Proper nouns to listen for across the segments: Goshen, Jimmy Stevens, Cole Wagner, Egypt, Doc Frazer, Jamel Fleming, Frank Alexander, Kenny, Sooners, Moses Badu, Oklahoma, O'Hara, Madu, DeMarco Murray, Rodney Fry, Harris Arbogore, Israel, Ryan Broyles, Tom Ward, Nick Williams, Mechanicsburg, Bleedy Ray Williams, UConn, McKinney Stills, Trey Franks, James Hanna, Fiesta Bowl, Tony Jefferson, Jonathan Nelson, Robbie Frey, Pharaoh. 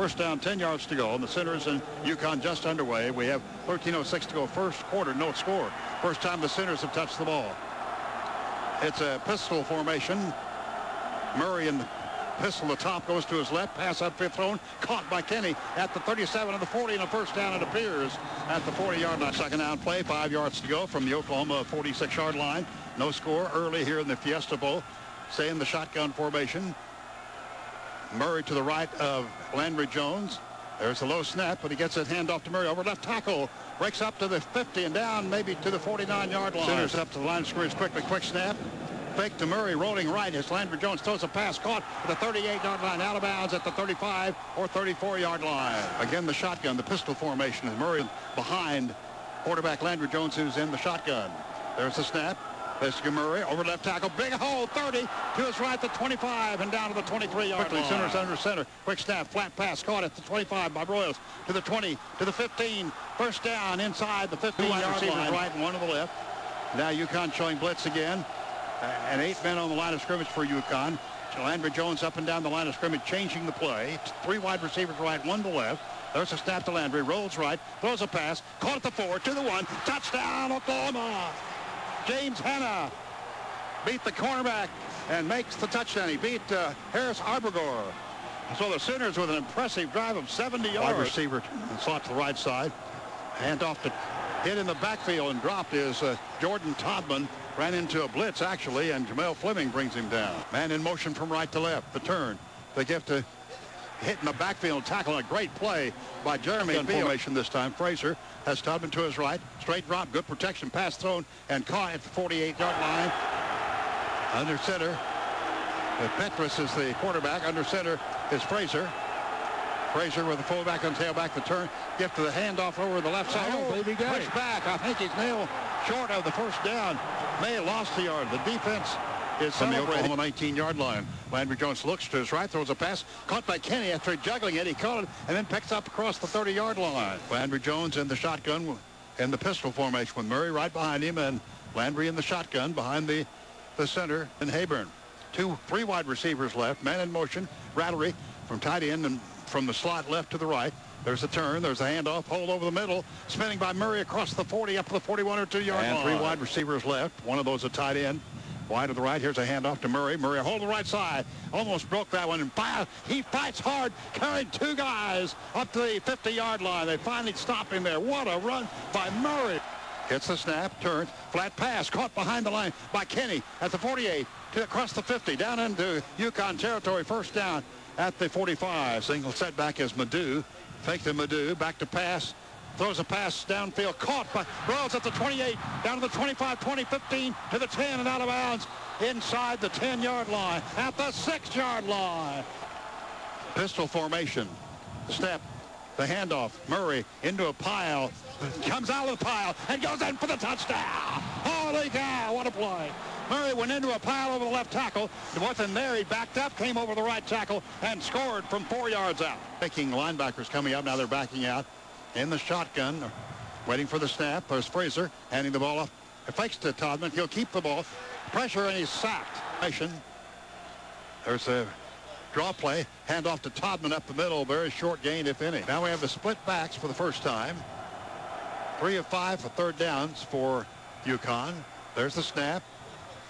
First down, 10 yards to go, and the Sooners and UConn just underway. We have 13:06 to go, first quarter, no score. First time the Sooners have touched the ball. It's a pistol formation. Murray in the pistol, the top goes to his left, pass upfield thrown, caught by Kenny at the 37 and the 40, and a first down, it appears, at the 40-yard line. Second down play, 5 yards to go from the Oklahoma 46-yard line. No score early here in the Fiesta Bowl. Stay in the shotgun formation. Murray to the right of Landry Jones. There's a low snap, but he gets it handoff to Murray over left tackle. Breaks up to the 50 and down maybe to the 49-yard line. Sooners up to the line of scrimmage quickly. Quick snap. Fake to Murray, rolling right as Landry Jones throws a pass, caught at the 38-yard line, out of bounds at the 35 or 34-yard line. Again, the shotgun, the pistol formation, is Murray behind quarterback Landry Jones, who's in the shotgun. There's the snap. There's Murray over left tackle, big hole, 30 to his right, the 25 and down to the 23-yard line. Sooners under center, quick snap, flat pass, caught at the 25 by Broyles, to the 20, to the 15, first down inside the 15-yard line. Right and one on the left. Now UConn showing blitz again, and 8 men on the line of scrimmage for UConn. Landry Jones up and down the line of scrimmage, changing the play. 3 wide receivers right, 1 to left. There's a snap to Landry, rolls right, throws a pass, caught at the 4, to the 1, touchdown Oklahoma! James Hanna beat the cornerback and makes the touchdown. He beat Harris Arbogore. So the Sooners with an impressive drive of 70 yards. Wide receiver slot to the right side. Hand off to hit in the backfield and dropped is Jordan Todman. Ran into a blitz, actually, and Jamel Fleming brings him down. Man in motion from right to left. The turn. They give to hit in the backfield tackle. A great play by Jeremy. Formation this time. Frazer has Todman to his right. Straight drop. Good protection. Pass thrown and caught at the 48-yard line. Under center. Petrus is the quarterback. Under center is Frazer. Frazer with the fullback and tailback. The turn. Gift to the handoff over the left side. Oh, baby guy. Push back. I think he's nailed short of the first down. May lost the yard. The defense is from the Oklahoma 19-yard line. Landry Jones looks to his right, throws a pass, caught by Kenny after juggling it. He caught it and then picks up across the 30-yard line. Landry Jones in the shotgun in the pistol formation with Murray right behind him, and Landry in the shotgun behind the center and Hayburn. 3 wide receivers left, man in motion, Rattery from tight end and from the slot left to the right. There's a turn. There's a handoff. Hole over the middle. Spinning by Murray across the 40 up to the 41 or 2-yard line. And 3 wide receivers left. One of those a tight end. Wide to the right. Here's a handoff to Murray. Murray, hold the right side. Almost broke that one. And he fights hard, carrying 2 guys up to the 50-yard line. They finally stop him there. What a run by Murray. Hits the snap. Turn. Flat pass. Caught behind the line by Kenny at the 48 to across the 50. Down into UConn territory. First down at the 45. Single setback is Madu. Fake to Madu, back to pass, throws a pass downfield, caught by Broyles at the 28, down to the 25, 20, 15, to the 10, and out of bounds inside the 10-yard line, at the 6-yard line. Pistol formation, step, the handoff, Murray into a pile, comes out of the pile, and goes in for the touchdown. Holy cow, what a play. Murray went into a pile over the left tackle. It wasn't there. He backed up, came over the right tackle, and scored from 4 yards out. Picking linebackers coming up. Now they're backing out in the shotgun, waiting for the snap. There's Frazer handing the ball off. It fakes to Todman. He'll keep the ball. Pressure, and he's sacked. There's a draw play. Handoff to Todman up the middle. Very short gain, if any. Now we have the split backs for the first time. 3 of 5 for third downs for UConn. There's the snap.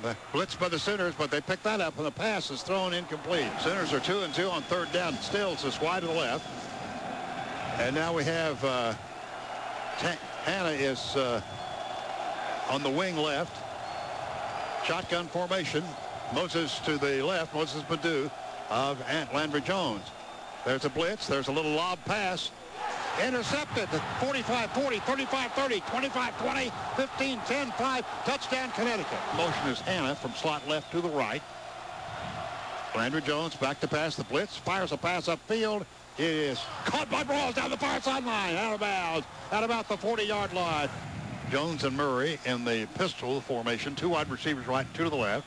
The blitz by the Sooners, but they pick that up, and the pass is thrown incomplete. Sooners are 2 and 2 on third down. Stills is wide to the left. And now we have Hanna is on the wing left. Shotgun formation. Moses to the left. Moses Badu of Landry Jones. There's a blitz. There's a little lob pass. Intercepted. 45-40, 35-30, 25-20, 15-10, 5. Touchdown, Connecticut. Motion is Hanna from slot left to the right. Landry Jones back to pass the blitz. Fires a pass upfield. It is caught by Broyles down the far sideline. Out of bounds at about the 40-yard line. Jones and Murray in the pistol formation. 2 wide receivers right, 2 to the left.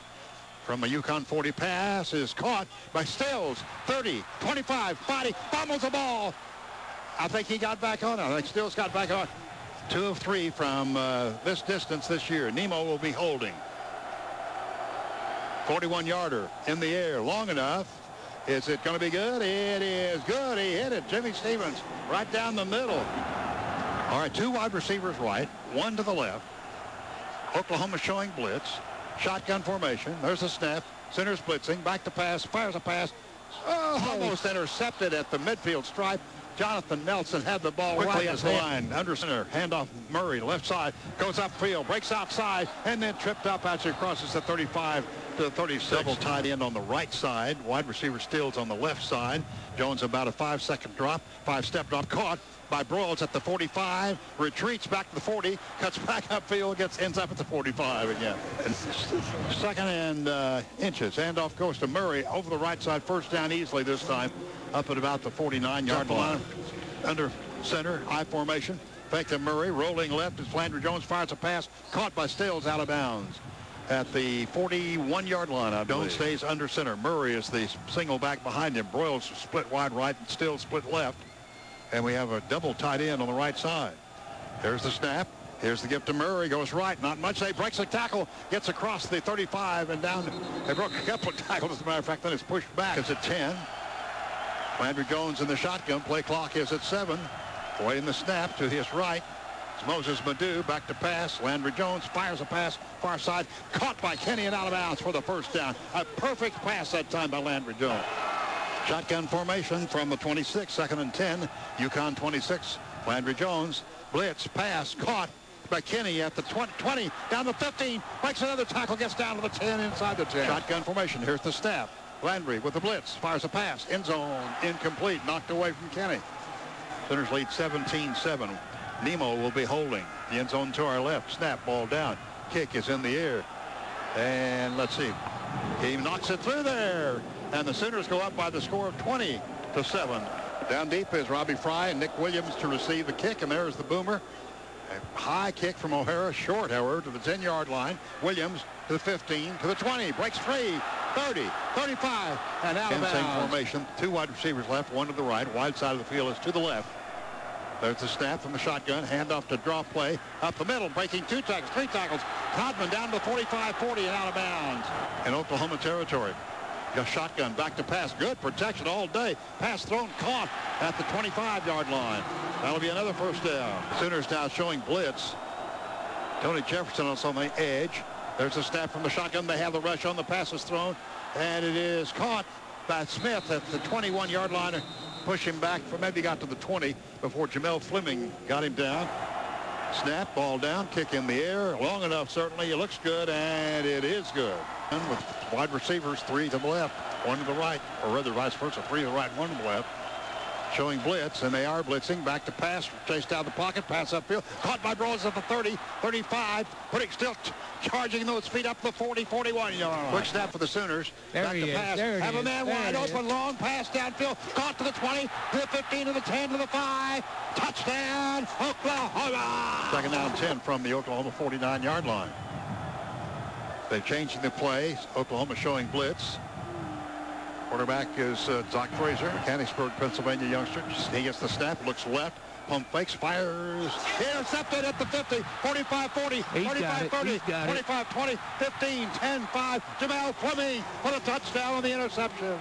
From a UConn 40 pass is caught by Stills. 30, 25, 50, fumbles the ball. I think he got back on. I think Stills got back on. 2 of 3 from this distance this year. Nemo will be holding. 41-yarder in the air. Long enough. Is it going to be good? It is good. He hit it. Jimmy Stevens right down the middle. All right, two wide receivers right, one to the left. Oklahoma showing blitz. Shotgun formation. There's a snap. Sooners blitzing. Back to pass. Fires a pass. Oh, almost intercepted at the midfield stripe. Jonathan Nelson had the ball right in his line. Under center, handoff Murray, left side, goes upfield, breaks outside, and then tripped up. Actually crosses the 35 to the 36. Double tight end on the right side. Wide receiver Stills on the left side. Jones about a 5-second drop, 5-step drop. Caught by Broyles at the 45, retreats back to the 40, cuts back upfield, ends up at the 45 again. Second and inches. Handoff goes to Murray over the right side. First down easily this time. Up at about the 49-yard line. Under center, I formation. Fake to Murray, rolling left as Landry Jones fires a pass, caught by Stills out of bounds at the 41-yard line, I believe. Jones stays under center. Murray is the single back behind him. Broyles split wide right and Stills split left. And we have a double tight end on the right side. There's the snap. Here's the gift to Murray. Goes right. Not much. They breaks the tackle. Gets across the 35 and down. They broke a couple of tackles, as a matter of fact. Then it's pushed back. It's at 10. Landry Jones in the shotgun. Play clock is at 7. Waiting the snap to his right. It's Moses Badu back to pass. Landry Jones fires a pass far side. Caught by Kenny and out of bounds for the first down. A perfect pass that time by Landry Jones. Shotgun formation from the 26, second and 10. UConn 26. Landry Jones. Blitz. Pass. Caught by Kenny at the 20. Down the 15. Makes another tackle. Gets down to the 10. Inside the 10. Shotgun formation. Here's the snap. Landry with the blitz, fires a pass, end zone, incomplete, knocked away from Kenny. Sooners lead 17-7. Nemo will be holding. The end zone to our left, snap, ball down, kick is in the air. And let's see, he knocks it through there. And the Sooners go up by the score of 20-7. Down deep is Robbie Frey and Nick Williams to receive the kick, and there's the boomer. A high kick from O'Hara, short, however, to the 10-yard line. Williams to the 15, to the 20, breaks free. 30, 35, and out of bounds. Same formation, two wide receivers left, one to the right. Wide side of the field is to the left. There's the snap from the shotgun, handoff to draw play. Up the middle, breaking two tackles, three tackles. Todman down to the 45, 40, and out of bounds. In Oklahoma territory, the shotgun back to pass. Good protection all day. Pass thrown, caught at the 25-yard line. That'll be another first down. Sooners now showing blitz. Tony Jefferson on the edge. There's a snap from the shotgun. They have the rush on. The pass is thrown, and it is caught by Smith at the 21-yard line. Push him back for maybe got to the 20 before Jamel Fleming got him down. Snap, ball down, kick in the air. Long enough, certainly. It looks good, and it is good. And with wide receivers, three to the left, one to the right, or rather vice versa, three to the right, one to the left. Showing blitz, and they are blitzing. Back to pass, chased out the pocket, pass upfield. Caught by Broyles at the 30, 35, putting still charging those feet up the 40, 41 yard line. Quick snap for the Sooners. Back to pass. Have a man wide open, long pass downfield. Caught to the 20, to the 15, to the 10, to the 5. Touchdown, Oklahoma! Second down 10 from the Oklahoma 49-yard line. They're changing the play. Oklahoma showing blitz. Quarterback is Doc Frazer, Mechanicsburg, Pennsylvania youngster. He gets the snap, looks left, pump fakes, fires. Intercepted at the 50, 45, 40, 35, 30, 25, 20, 15, 10, 5. Jamel Fleming, what a touchdown on the interception.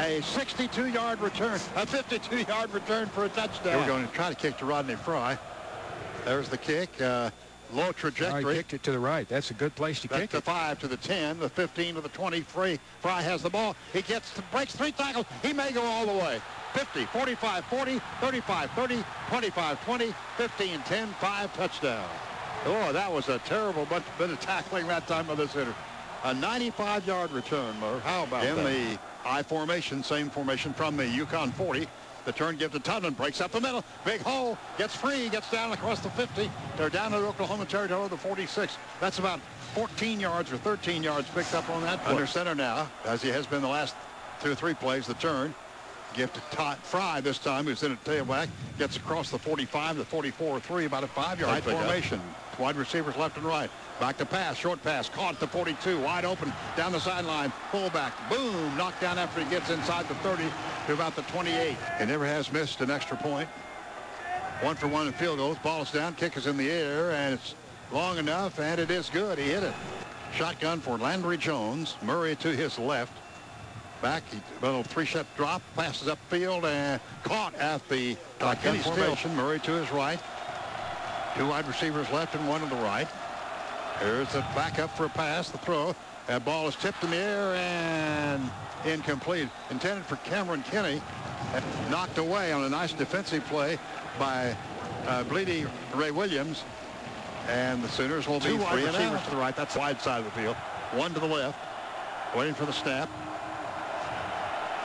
A 62-yard return, a 52-yard return for a touchdown. We're going to try to kick to Rodney Fry. There's the kick. Low trajectory. Fry kicked it to the right. That's a good place to kick it. The 5 to the 10, the 15 to the 20. Fry has the ball. He breaks three tackles. He may go all the way. 50, 45, 40, 35, 30, 25, 20, 15, 10, 5, touchdown. Oh, that was a terrible bit of tackling that time by the center. A 95-yard return, Murr. How about that? In the I formation, same formation from the UConn 40. The turn gives to Todman, breaks up the middle. Big hole, gets free, gets down across the 50. They're down at Oklahoma territory, the 46. That's about 14 yards or 13 yards picked up on that play. Under center now, as he has been the last two or three plays, the turn. Gift to Fry this time, who's in a tailback. Gets across the 45, the 44, 3, about a 5-yard formation. Wide receivers left and right. Back to pass, short pass, caught at the 42, wide open, down the sideline, fullback, boom, knocked down after he gets inside the 30 to about the 28. He never has missed an extra point. 1 for 1 in field goals, ball is down, kick is in the air, and it's long enough, and it is good. He hit it. Shotgun for Landry Jones. Murray to his left. Back, a little three-step drop, passes upfield, and caught at the McKinney formation. Murray to his right. Two wide receivers left and one to the right. Here's the backup for a pass, the throw. That ball is tipped in the air and incomplete. Intended for Cameron Kenny. Knocked away on a nice defensive play by Bleedy Ray Williams. And the Sooners will be wide receivers to the right. That's the wide side of the field. One to the left. Waiting for the snap.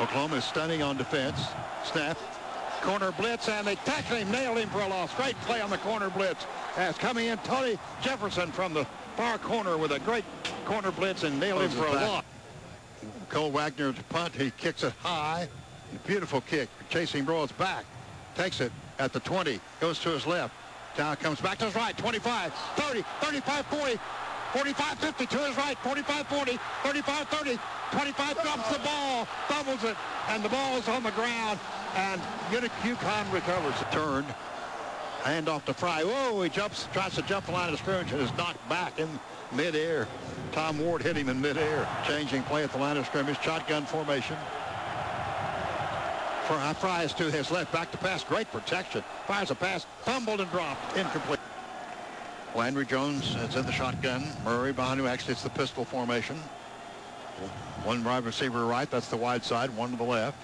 Oklahoma is stunning on defense. Snap. Corner blitz, and they tackled him, nailed him for a loss. Great play on the corner blitz. As coming in, Tony Jefferson from the far corner with a great corner blitz and nailed him for a loss. Cole Wagner to punt. He kicks it high. Beautiful kick. Chasing Broyles back. Takes it at the 20. Goes to his left. Now comes back to his right. 25, 30, 35, 40, 45, 50. To his right. 45, 40, 35, 30. 25 drops the ball, fumbles it, and the ball is on the ground, and UConn recovers. Turned, hand off to Fry. Oh, he jumps, tries to jump the line of scrimmage, and is knocked back in midair. Tom Ward hit him in midair. Changing play at the line of scrimmage, shotgun formation. Fry is to his left, back to pass, great protection. Fires a pass, fumbled and dropped, incomplete. Landry Jones is in the shotgun. Murray behind who actually it's the pistol formation. One wide receiver right, that's the wide side, one to the left.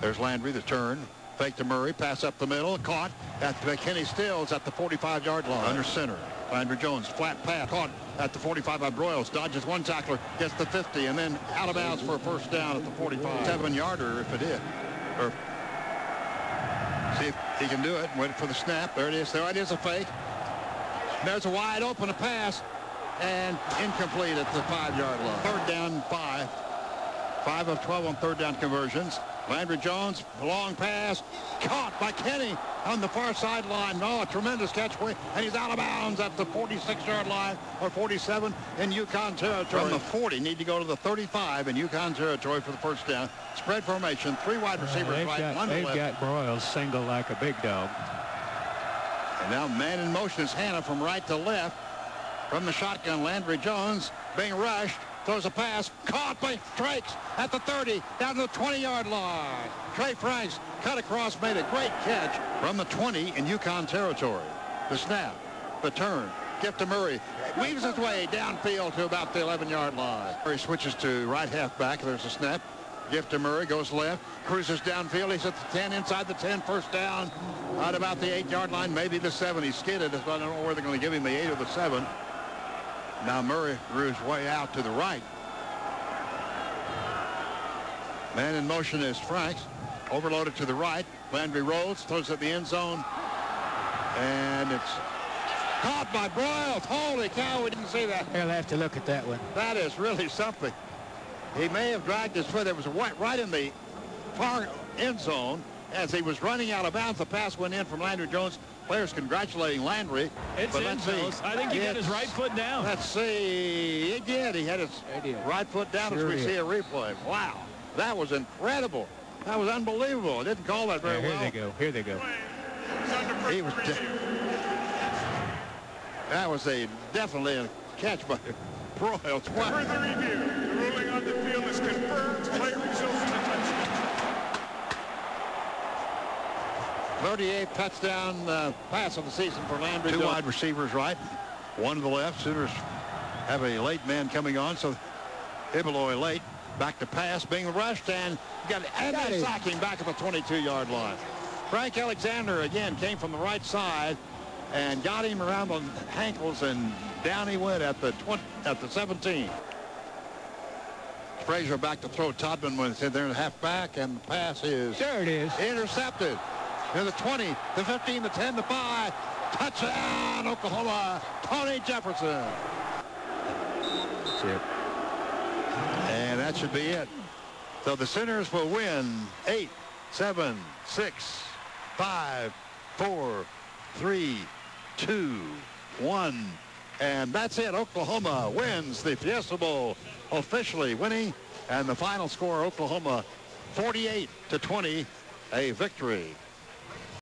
There's Landry, the turn. Fake to Murray, pass up the middle, caught at McKinney Stills at the 45-yard line. Under center, Landry Jones, flat pass, caught at the 45 by Broyles. Dodges one tackler, gets the 50, and then out of bounds for a first down at the 45. 7-yarder if it is. Or, see if he can do it, wait for the snap, there it is. There it is, a fake. There's a wide open, a pass. And incomplete at the 5-yard line. Third down, 5. 5 of 12 on third down conversions. Landry Jones, long pass, caught by Kenny on the far sideline. Oh, a tremendous catch, and he's out of bounds at the 46-yard line, or 47, in UConn territory. From the 40, need to go to the 35 in UConn territory for the first down. Spread formation, three wide receivers right, one left. They've got Broyles single like a big dog. And now man in motion is Hanna from right to left. From the shotgun, Landry Jones being rushed, throws a pass, caught by Franks at the 30, down to the 20-yard line. Trey Franks cut across, made a great catch from the 20 in UConn territory. The snap, the turn, gift to Murray, weaves his way downfield to about the 11-yard line. Murray switches to right halfback, there's a snap. Gift to Murray, goes left, cruises downfield, he's at the 10, inside the 10, first down, out about the 8-yard line, maybe the 7, he skidded, I don't know where they're going to give him, the 8 or the 7. Now Murray grew his way out to the right. Man in motion is Franks. Overloaded to the right. Landry rolls, throws at the end zone. And it's caught by Broyles. Holy cow, we didn't see that. He'll have to look at that one. That is really something. He may have dragged his foot. It was right in the far end zone. As he was running out of bounds, the pass went in from Landry Jones. Players congratulating Landry. It's in, I think he had his right foot down. Let's see. He did. He had his right foot down as we see a replay. Wow. That was incredible. That was unbelievable. I didn't call that very well. Here they go. Here they go. He was that was definitely a catch by Broyles. Further review. The ruling on the field is confirmed. Play results. 38th touchdown pass of the season for Landry. Two wide receivers right, one to the left. Sooners have a late man coming on, so Ibaloy late. Back to pass, being rushed, and got Andy Sacking back at the 22-yard line. Frank Alexander, again, came from the right side and got him around the ankles, and down he went at the 17. Frazer back to throw. Todman when it's in there in the halfback, and the pass is... There it is. Intercepted. To the 20, the 15, the 10, the 5. Touchdown, Oklahoma, Tony Jefferson. That's it. And that should be it. So the Sooners will win 8, 7, 6, 5, 4, 3, 2, 1. And that's it. Oklahoma wins the Fiesta Bowl, officially winning. And the final score, Oklahoma 48-20, a victory.